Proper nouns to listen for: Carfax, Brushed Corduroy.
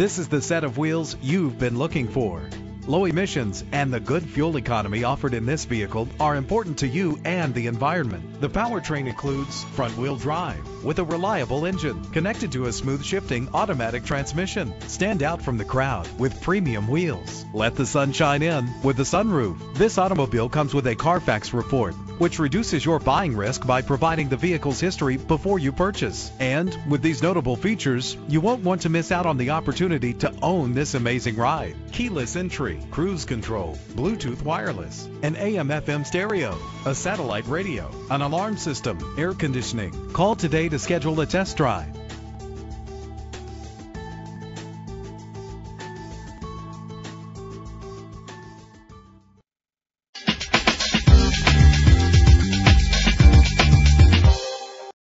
This is the set of wheels you've been looking for. Low emissions and the good fuel economy offered in this vehicle are important to you and the environment. The powertrain includes front-wheel drive with a reliable engine connected to a smooth shifting automatic transmission. Stand out from the crowd with premium wheels. Let the sun shine in with the sunroof. This automobile comes with a Carfax report, which reduces your buying risk by providing the vehicle's history before you purchase. And with these notable features, you won't want to miss out on the opportunity to own this amazing ride. Keyless entry, cruise control, Bluetooth wireless, an AM/FM stereo, a satellite radio, an alarm system, air conditioning. Call today to schedule a test drive.